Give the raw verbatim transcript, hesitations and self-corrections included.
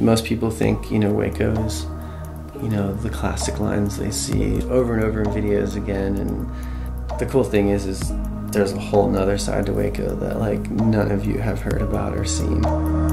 most people think, you know, Hueco is, you know, the classic lines they see over and over in videos again. And the cool thing is, is there's a whole nother side to Hueco that like none of you have heard about or seen.